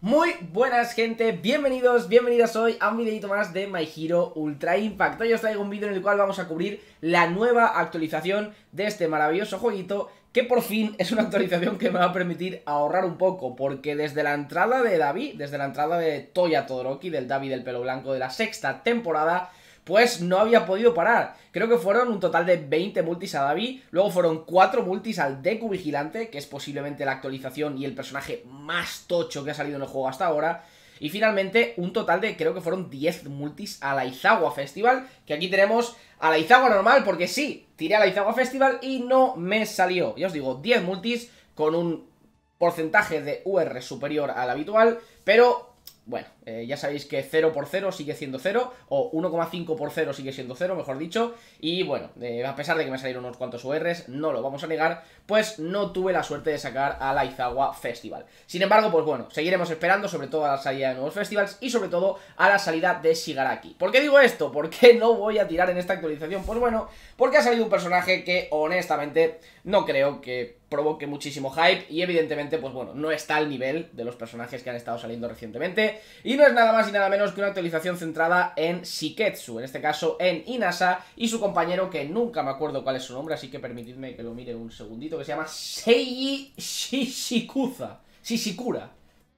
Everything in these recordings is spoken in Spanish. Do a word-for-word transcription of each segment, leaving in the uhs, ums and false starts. Muy buenas gente, bienvenidos, bienvenidas hoy a un videito más de My Hero Ultra Impact. Hoy os traigo un vídeo en el cual vamos a cubrir la nueva actualización de este maravilloso jueguito, que por fin es una actualización que me va a permitir ahorrar un poco, porque desde la entrada de Dabi, desde la entrada de Toya Todoroki, del Dabi del pelo blanco de la sexta temporada, pues no había podido parar. Creo que fueron un total de veinte multis a Dabi, luego fueron cuatro multis al Deku Vigilante, que es posiblemente la actualización y el personaje más tocho que ha salido en el juego hasta ahora, y finalmente un total de, creo que fueron diez multis a la Aizawa Festival, que aquí tenemos a la Aizawa normal, porque sí, tiré a la Aizawa Festival y no me salió. Ya os digo, diez multis con un porcentaje de U R superior al habitual, pero... Bueno, eh, ya sabéis que cero por cero sigue siendo cero, o uno coma cinco por cero sigue siendo cero, mejor dicho. Y bueno, eh, a pesar de que me salieron unos cuantos U Rs, no lo vamos a negar, pues no tuve la suerte de sacar a la Aizawa Festival. Sin embargo, pues bueno, seguiremos esperando sobre todo a la salida de nuevos festivals y sobre todo a la salida de Shigaraki. ¿Por qué digo esto? ¿Por qué no voy a tirar en esta actualización? Pues bueno, porque ha salido un personaje que honestamente no creo que provoque muchísimo hype y evidentemente, pues bueno, no está al nivel de los personajes que han estado saliendo recientemente, y no es nada más y nada menos que una actualización centrada en Shiketsu, en este caso en Inasa y su compañero, que nunca me acuerdo cuál es su nombre, así que permitidme que lo mire un segundito, que se llama Seiji Shishikura, Shishikura,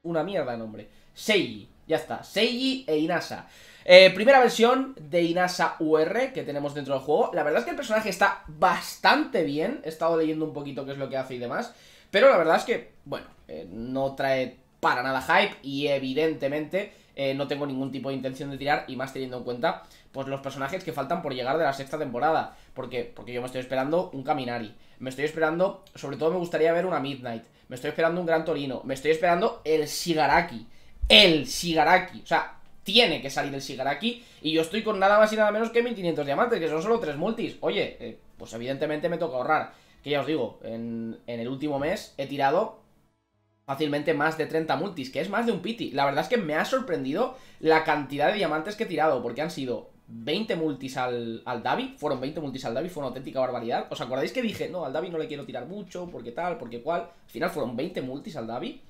una mierda de nombre, Seiji, ya está, Seiji e Inasa. Eh, primera versión de Inasa U R que tenemos dentro del juego. La verdad es que el personaje está bastante bien. He estado leyendo un poquito qué es lo que hace y demás, pero la verdad es que, bueno, eh, no trae para nada hype y evidentemente eh, no tengo ningún tipo de intención de tirar, y más teniendo en cuenta pues los personajes que faltan por llegar de la sexta temporada. ¿Por qué? Porque yo me estoy esperando un Kaminari, me estoy esperando, sobre todo me gustaría ver una Midnight, me estoy esperando un Gran Torino, me estoy esperando el Shigaraki, el Shigaraki, o sea... Tiene que salir el Shigaraki, y yo estoy con nada más y nada menos que mil quinientos diamantes, que son solo tres multis. Oye, eh, pues evidentemente me toca ahorrar. Que ya os digo, en, en el último mes he tirado fácilmente más de treinta multis, que es más de un piti. La verdad es que me ha sorprendido la cantidad de diamantes que he tirado, porque han sido veinte multis al, al Dabi, fueron veinte multis al Dabi, fue una auténtica barbaridad. ¿Os acordáis que dije, no, al Dabi no le quiero tirar mucho, porque tal, porque cual? Al final fueron veinte multis al Dabi,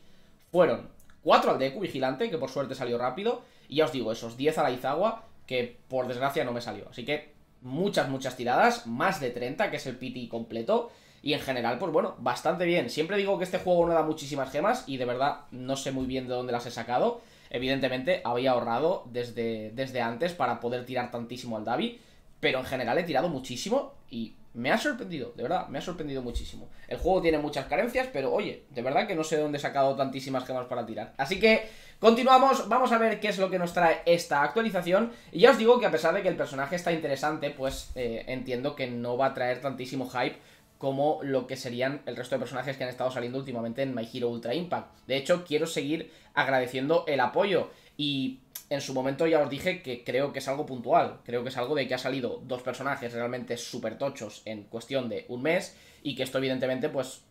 fueron cuatro al Deku Vigilante, que por suerte salió rápido, y ya os digo, esos diez a la Aizawa, que por desgracia no me salió. Así que muchas, muchas tiradas, más de treinta, que es el piti completo, y en general, pues bueno, bastante bien. Siempre digo que este juego no da muchísimas gemas, y de verdad no sé muy bien de dónde las he sacado. Evidentemente había ahorrado desde, desde antes para poder tirar tantísimo al Dabi, pero en general he tirado muchísimo y... me ha sorprendido, de verdad, me ha sorprendido muchísimo. El juego tiene muchas carencias, pero oye, de verdad que no sé de dónde he sacado tantísimas gemas para tirar. Así que continuamos, vamos a ver qué es lo que nos trae esta actualización. Y ya os digo que a pesar de que el personaje está interesante, pues eh, entiendo que no va a traer tantísimo hype como lo que serían el resto de personajes que han estado saliendo últimamente en My Hero Ultra Impact. De hecho, quiero seguir agradeciendo el apoyo y... en su momento ya os dije que creo que es algo puntual, creo que es algo de que ha salido dos personajes realmente súper tochos en cuestión de un mes, y que esto evidentemente pues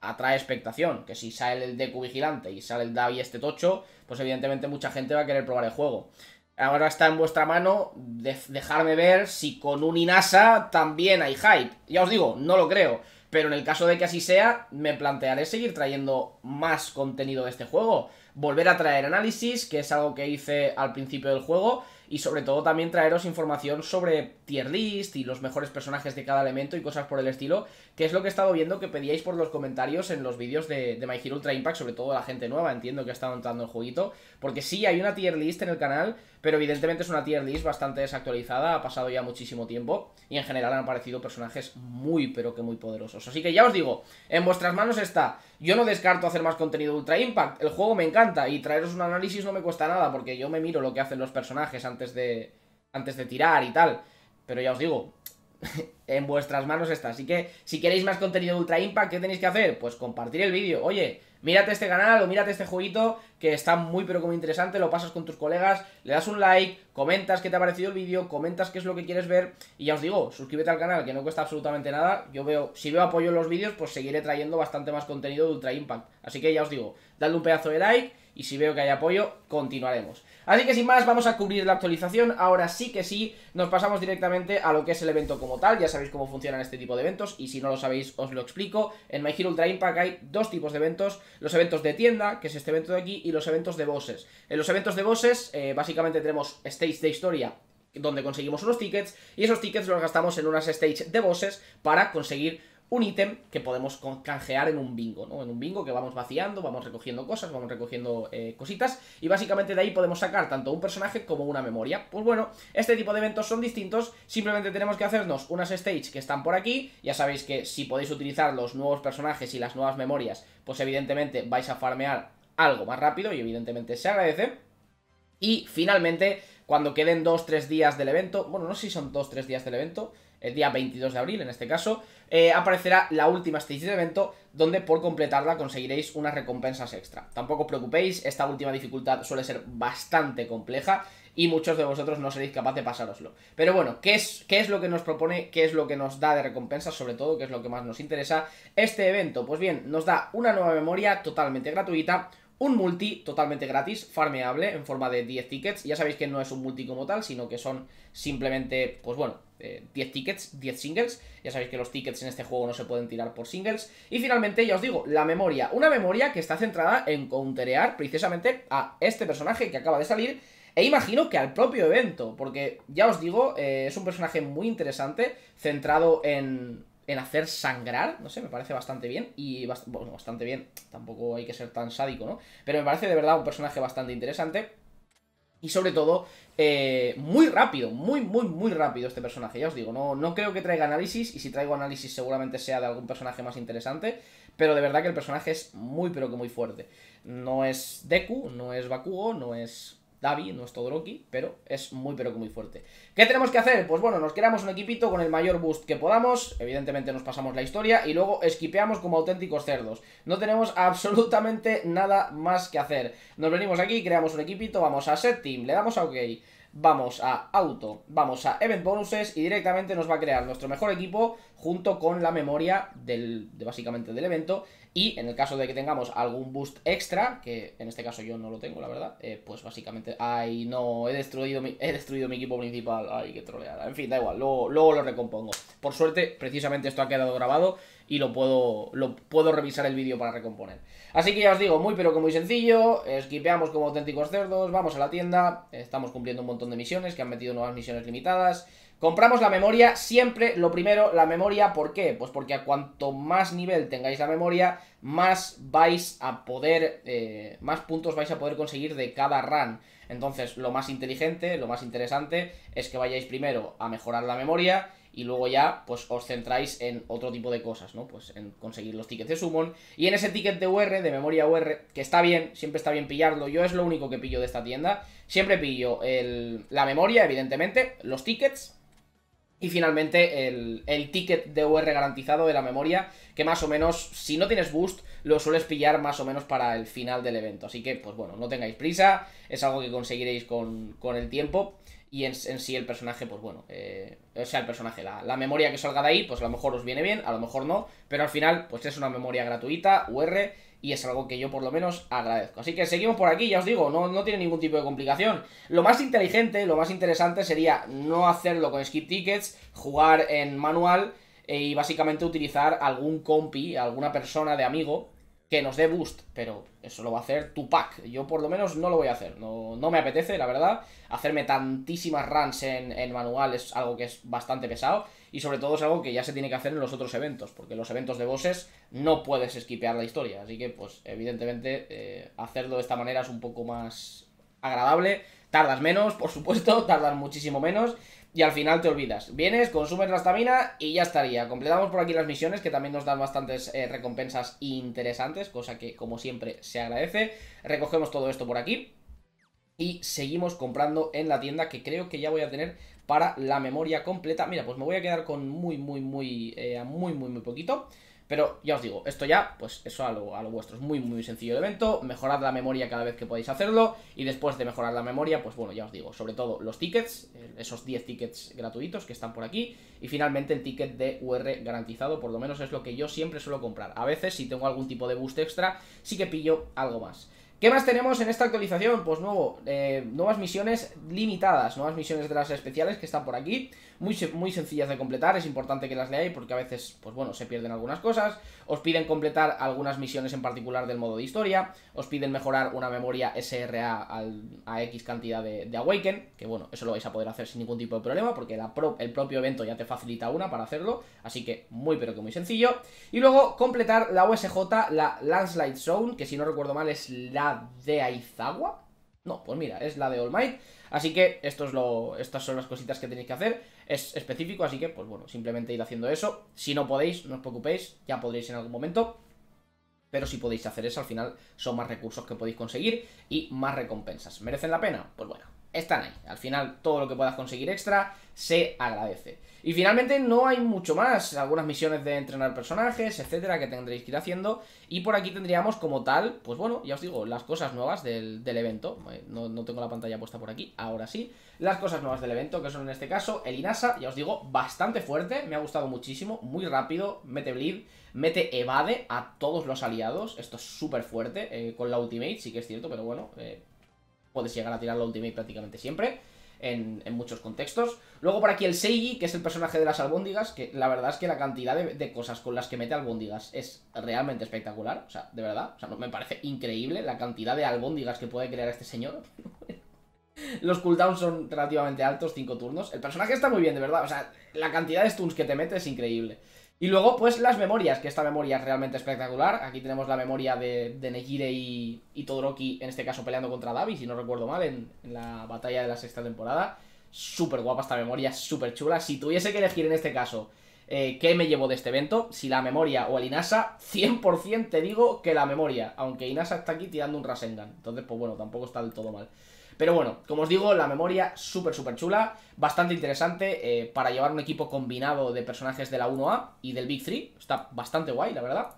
atrae expectación, que si sale el Deku Vigilante y sale el Dabi este tocho, pues evidentemente mucha gente va a querer probar el juego. Ahora está en vuestra mano de dejarme ver si con un Inasa también hay hype. Ya os digo, no lo creo, pero en el caso de que así sea, me plantearé seguir trayendo más contenido de este juego, volver a traer análisis, que es algo que hice al principio del juego, y sobre todo también traeros información sobre tier list y los mejores personajes de cada elemento y cosas por el estilo, que es lo que he estado viendo que pedíais por los comentarios en los vídeos de, de My Hero Ultra Impact, sobre todo la gente nueva, entiendo que ha estado entrando el jueguito, porque sí hay una tier list en el canal, pero evidentemente es una tier list bastante desactualizada, ha pasado ya muchísimo tiempo, y en general han aparecido personajes muy pero que muy poderosos. Así que ya os digo, en vuestras manos está, yo no descarto hacer más contenido de Ultra Impact, el juego me encanta, y traeros un análisis no me cuesta nada, porque yo me miro lo que hacen los personajes antes de antes de tirar y tal, pero ya os digo, en vuestras manos está. Así que si queréis más contenido de Ultra Impact, ¿qué tenéis que hacer? Pues compartir el vídeo. Oye, mírate este canal o mírate este jueguito, que está muy pero muy interesante, lo pasas con tus colegas, le das un like, comentas qué te ha parecido el vídeo, comentas qué es lo que quieres ver, y ya os digo, suscríbete al canal, que no cuesta absolutamente nada. Yo veo, si veo apoyo en los vídeos, pues seguiré trayendo bastante más contenido de Ultra Impact. Así que ya os digo, dadle un pedazo de like, y si veo que hay apoyo, continuaremos. Así que sin más, vamos a cubrir la actualización. Ahora sí que sí, nos pasamos directamente a lo que es el evento como tal. Ya sabéis sabéis cómo funcionan este tipo de eventos, y si no lo sabéis os lo explico. En My Hero Ultra Impact hay dos tipos de eventos: los eventos de tienda, que es este evento de aquí, y los eventos de bosses. En los eventos de bosses eh, básicamente tenemos stage de historia, donde conseguimos unos tickets, y esos tickets los gastamos en unas stage de bosses para conseguir un ítem que podemos canjear en un bingo, ¿no? En un bingo que vamos vaciando, vamos recogiendo cosas, vamos recogiendo eh, cositas, y básicamente de ahí podemos sacar tanto un personaje como una memoria. Pues bueno, este tipo de eventos son distintos, simplemente tenemos que hacernos unas stages que están por aquí. Ya sabéis que si podéis utilizar los nuevos personajes y las nuevas memorias, pues evidentemente vais a farmear algo más rápido, y evidentemente se agradece. Y finalmente, cuando queden dos tres días del evento, bueno, no sé si son dos tres días del evento, el día veintidós de abril en este caso, eh, aparecerá la última stage del evento, donde por completarla conseguiréis unas recompensas extra. Tampoco os preocupéis, esta última dificultad suele ser bastante compleja y muchos de vosotros no seréis capaces de pasároslo. Pero bueno, ¿qué es, qué es lo que nos propone? ¿Qué es lo que nos da de recompensas? Sobre todo, ¿qué es lo que más nos interesa este evento? Pues bien, nos da una nueva memoria totalmente gratuita, un multi totalmente gratis, farmeable, en forma de diez tickets. Ya sabéis que no es un multi como tal, sino que son simplemente, pues bueno, eh, diez tickets, diez singles. Ya sabéis que los tickets en este juego no se pueden tirar por singles. Y finalmente, ya os digo, la memoria. Una memoria que está centrada en counterear precisamente a este personaje que acaba de salir, e imagino que al propio evento, porque ya os digo, eh, es un personaje muy interesante, centrado en... en hacer sangrar, no sé, me parece bastante bien, y bast bueno, bastante bien, tampoco hay que ser tan sádico, ¿no? Pero me parece de verdad un personaje bastante interesante, y sobre todo, eh, muy rápido, muy, muy, muy rápido este personaje. Ya os digo, no, no creo que traiga análisis, y si traigo análisis seguramente sea de algún personaje más interesante, pero de verdad que el personaje es muy, pero que muy fuerte. No es Deku, no es Bakugo, no es Dabi, no es Todoroki, pero es muy pero que muy fuerte. ¿Qué tenemos que hacer? Pues bueno, nos creamos un equipito con el mayor boost que podamos, evidentemente nos pasamos la historia y luego esquipeamos como auténticos cerdos. No tenemos absolutamente nada más que hacer. Nos venimos aquí, creamos un equipito, vamos a Set Team, le damos a OK, vamos a Auto, vamos a Event Bonuses y directamente nos va a crear nuestro mejor equipo junto con la memoria del, de básicamente del evento. Y en el caso de que tengamos algún boost extra, que en este caso yo no lo tengo, la verdad, eh, pues básicamente... Ay, no, he destruido mi, he destruido mi equipo principal. Ay, qué troleada. En fin, da igual, luego, luego lo recompongo. Por suerte, precisamente esto ha quedado grabado y lo puedo, lo puedo revisar el vídeo para recomponer. Así que ya os digo, muy pero que muy sencillo, esquipeamos como auténticos cerdos, vamos a la tienda, estamos cumpliendo un montón de misiones, que han metido nuevas misiones limitadas, compramos la memoria, siempre lo primero, la memoria. ¿Por qué? Pues porque a cuanto más nivel tengáis la memoria, más vais a poder, eh, más puntos vais a poder conseguir de cada run. Entonces, lo más inteligente, lo más interesante es que vayáis primero a mejorar la memoria y luego ya, pues, os centráis en otro tipo de cosas, ¿no? Pues en conseguir los tickets de Summon. Y en ese ticket de U R, de memoria U R, que está bien, siempre está bien pillarlo. Yo es lo único que pillo de esta tienda. Siempre pillo el, la memoria, evidentemente, los tickets. Y finalmente el, el ticket de U R garantizado de la memoria, que más o menos, si no tienes boost, lo sueles pillar más o menos para el final del evento. Así que, pues bueno, no tengáis prisa, es algo que conseguiréis con, con el tiempo. Y en, en sí el personaje, pues bueno, eh, o sea, el personaje, la, la memoria que salga de ahí, pues a lo mejor os viene bien, a lo mejor no, pero al final, pues es una memoria gratuita, U R, y es algo que yo por lo menos agradezco. Así que seguimos por aquí, ya os digo, no, no tiene ningún tipo de complicación. Lo más inteligente, lo más interesante sería no hacerlo con skip tickets, jugar en manual eh, y básicamente utilizar algún compi, alguna persona de amigo que nos dé boost, pero eso lo va a hacer tu pack. Yo por lo menos no lo voy a hacer, no, no me apetece, la verdad. Hacerme tantísimas runs en, en manual es algo que es bastante pesado, y sobre todo es algo que ya se tiene que hacer en los otros eventos, porque en los eventos de bosses no puedes esquipear la historia. Así que, pues, evidentemente, eh, hacerlo de esta manera es un poco más agradable. Tardas menos, por supuesto, tardas muchísimo menos, y al final te olvidas. Vienes, consumes la estamina y ya estaría. Completamos por aquí las misiones, que también nos dan bastantes eh, recompensas interesantes, cosa que, como siempre, se agradece. Recogemos todo esto por aquí y seguimos comprando en la tienda, que creo que ya voy a tener para la memoria completa. Mira, pues me voy a quedar con muy, muy, muy, eh, muy, muy, muy poquito. Pero ya os digo, esto ya, pues eso a lo, a lo vuestro, es muy muy sencillo el evento. Mejorad la memoria cada vez que podáis hacerlo, y después de mejorar la memoria, pues bueno, ya os digo, sobre todo los tickets, esos diez tickets gratuitos que están por aquí, y finalmente el ticket de U R garantizado, por lo menos es lo que yo siempre suelo comprar. A veces, si tengo algún tipo de boost extra, sí que pillo algo más. ¿Qué más tenemos en esta actualización? Pues nuevo, eh, nuevas misiones limitadas, nuevas misiones de las especiales que están por aquí, muy, muy sencillas de completar, es importante que las leáis porque a veces, pues bueno, se pierden algunas cosas, os piden completar algunas misiones en particular del modo de historia, os piden mejorar una memoria S R A al, a X cantidad de, de Awaken, que bueno, eso lo vais a poder hacer sin ningún tipo de problema porque la pro, el propio evento ya te facilita una para hacerlo, así que muy pero que muy sencillo. Y luego completar la U S J, la Landslide Zone, que si no recuerdo mal es la de Aizawa, no, pues mira, es la de All Might, así que esto es lo, estas son las cositas que tenéis que hacer, es específico, así que pues bueno, simplemente ir haciendo eso, si no podéis, no os preocupéis, ya podréis en algún momento, pero si podéis hacer eso, al final son más recursos que podéis conseguir y más recompensas. ¿Merecen la pena? Pues bueno, están ahí, al final todo lo que puedas conseguir extra se agradece. Y finalmente no hay mucho más, algunas misiones de entrenar personajes, etcétera, que tendréis que ir haciendo. Y por aquí tendríamos como tal, pues bueno, ya os digo, las cosas nuevas del, del evento. No, no tengo la pantalla puesta por aquí, ahora sí. Las cosas nuevas del evento, que son en este caso el Inasa, ya os digo, bastante fuerte, me ha gustado muchísimo, muy rápido, mete bleed, mete evade a todos los aliados. Esto es súper fuerte, eh, con la ultimate, sí que es cierto, pero bueno... Eh, puedes llegar a tirar la ultimate prácticamente siempre en, en muchos contextos. Luego por aquí el Seiji, que es el personaje de las albóndigas, que la verdad es que la cantidad de, de cosas con las que mete albóndigas es realmente espectacular. O sea, de verdad, o sea, me parece increíble la cantidad de albóndigas que puede crear este señor. Los cooldowns son relativamente altos, cinco turnos. El personaje está muy bien, de verdad. O sea, la cantidad de stuns que te mete es increíble. Y luego, pues, las memorias, que esta memoria es realmente espectacular. Aquí tenemos la memoria de, de Nejire y, y Todoroki, en este caso peleando contra Dabi, si no recuerdo mal, en, en la batalla de la sexta temporada. Súper guapa esta memoria, súper chula. Si tuviese que elegir en este caso eh, qué me llevo de este evento, si la memoria o el Inasa, cien por cien te digo que la memoria, aunque Inasa está aquí tirando un Rasengan. Entonces, pues bueno, tampoco está del todo mal. Pero bueno, como os digo, la memoria súper, súper chula, bastante interesante eh, para llevar un equipo combinado de personajes de la uno A y del Big Three. Está bastante guay, la verdad.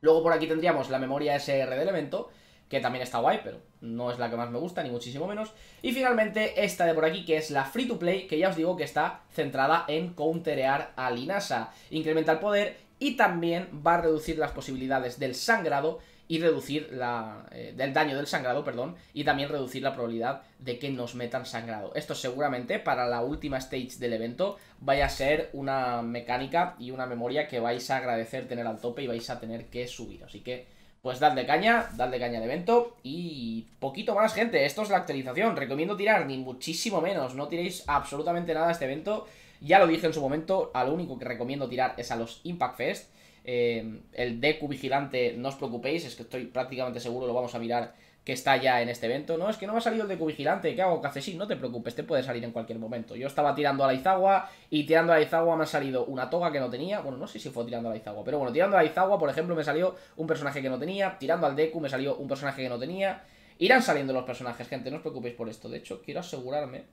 Luego por aquí tendríamos la memoria S R del evento, que también está guay, pero no es la que más me gusta, ni muchísimo menos. Y finalmente esta de por aquí, que es la Free to Play, que ya os digo que está centrada en counterear al Inasa, incrementar poder y también va a reducir las posibilidades del sangrado, y reducir la, eh, del daño del sangrado, perdón, y también reducir la probabilidad de que nos metan sangrado. Esto seguramente para la última stage del evento vaya a ser una mecánica y una memoria que vais a agradecer tener al tope y vais a tener que subir. Así que, pues dadle caña, dadle caña al evento y poquito más, gente. Esto es la actualización. Recomiendo tirar ni muchísimo menos. No tiréis absolutamente nada a este evento. Ya lo dije en su momento, a lo único que recomiendo tirar es a los Impact Fest. Eh, el Deku Vigilante, no os preocupéis, es que estoy prácticamente seguro, lo vamos a mirar, que está ya en este evento. No, es que no me ha salido el Deku Vigilante, ¿qué hago? ¿Qué haces? Sí, no te preocupes, te puede salir en cualquier momento. Yo estaba tirando a la Aizawa y tirando a la Aizawa me ha salido una Toga que no tenía. Bueno, no sé si fue tirando a la Aizawa, pero bueno, tirando a la Aizawa, por ejemplo, me salió un personaje que no tenía. Tirando al Deku me salió un personaje que no tenía. Irán saliendo los personajes, gente, no os preocupéis por esto. De hecho, quiero asegurarme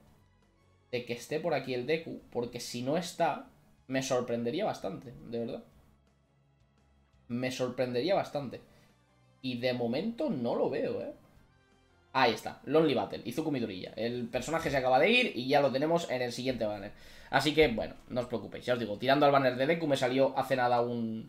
de que esté por aquí el Deku, porque si no está, me sorprendería bastante, de verdad. Me sorprendería bastante. Y de momento no lo veo, ¿eh? Ahí está, Lonely Battle, Izuku Midoriya. El personaje se acaba de ir y ya lo tenemos en el siguiente banner. Así que, bueno, no os preocupéis. Ya os digo, tirando al banner de Deku me salió hace nada un,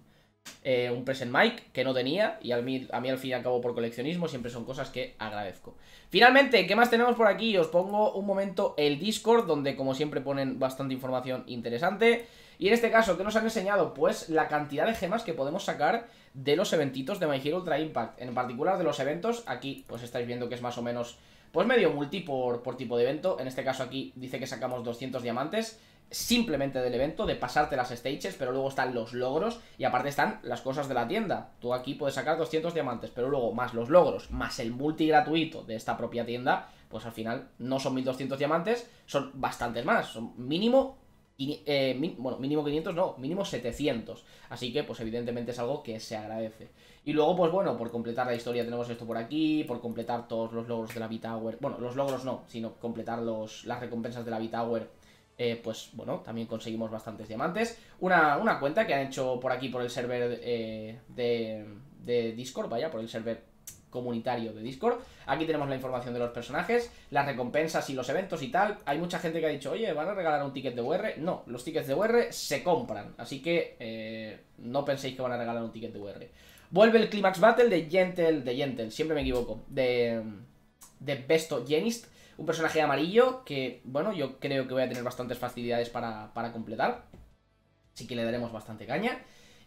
eh, un Present Mike que no tenía. Y a mí, a mí al fin y al cabo por coleccionismo siempre son cosas que agradezco. Finalmente, ¿qué más tenemos por aquí? Os pongo un momento el Discord, donde como siempre ponen bastante información interesante. Y en este caso, ¿qué nos han enseñado? Pues la cantidad de gemas que podemos sacar de los eventitos de My Hero Ultra Impact. En particular de los eventos, aquí pues estáis viendo que es más o menos pues medio multi por, por tipo de evento. En este caso aquí dice que sacamos doscientos diamantes simplemente del evento, de pasarte las stages, pero luego están los logros y aparte están las cosas de la tienda. Tú aquí puedes sacar doscientos diamantes, pero luego más los logros, más el multi gratuito de esta propia tienda, pues al final no son mil doscientos diamantes, son bastantes más, son mínimo... Y, eh, min, bueno, mínimo quinientos no, mínimo setecientos. Así que, pues evidentemente es algo que se agradece. Y luego, pues bueno, por completar la historia tenemos esto por aquí. Por completar todos los logros de la Bit Tower. Bueno, los logros no, sino completar los, las recompensas de la Bit Tower. Eh, pues bueno, también conseguimos bastantes diamantes. Una, una cuenta que han hecho por aquí por el server eh, de, de Discord, vaya, por el server comunitario de Discord. Aquí tenemos la información de los personajes, las recompensas y los eventos y tal. Hay mucha gente que ha dicho, oye, ¿van a regalar un ticket de U R? No, los tickets de U R se compran, así que eh, no penséis que van a regalar un ticket de U R. Vuelve el Climax Battle de Gentle, de Gentle, siempre me equivoco, de, de Best Jeanist, un personaje amarillo que, bueno, yo creo que voy a tener bastantes facilidades para, para completar, así que le daremos bastante caña.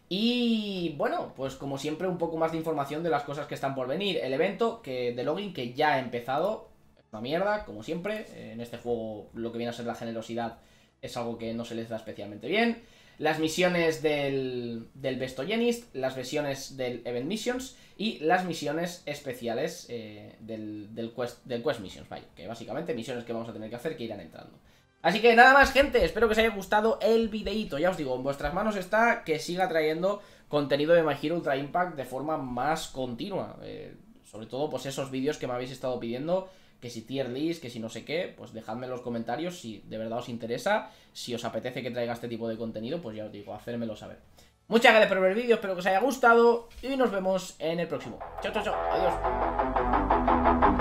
Y bueno, pues como siempre un poco más de información de las cosas que están por venir. El evento que, de login que ya ha empezado, es una mierda, como siempre, en este juego lo que viene a ser la generosidad es algo que no se les da especialmente bien. Las misiones del, del Best Jeanist, las misiones del Event Missions y las misiones especiales eh, del, del, quest, del Quest Missions, vaya, que básicamente misiones que vamos a tener que hacer que irán entrando. Así que nada más, gente, espero que os haya gustado el videíto. Ya os digo, en vuestras manos está que siga trayendo contenido de My Hero Ultra Impact de forma más continua. Eh, sobre todo, pues esos vídeos que me habéis estado pidiendo, que si tier list, que si no sé qué, pues dejadme en los comentarios si de verdad os interesa, si os apetece que traiga este tipo de contenido, pues ya os digo, hacérmelo saber. Muchas gracias por ver el vídeo, espero que os haya gustado y nos vemos en el próximo. Chao, chao, chao, adiós.